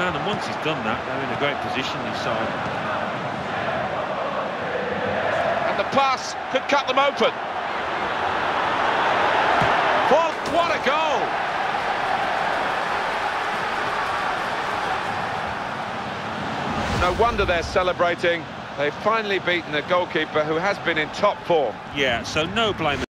man, and once he's done that, they're in a great position inside. And the pass could cut them open. Well, what a goal! No wonder they're celebrating. They've finally beaten a goalkeeper who has been in top form. Yeah, so no blame.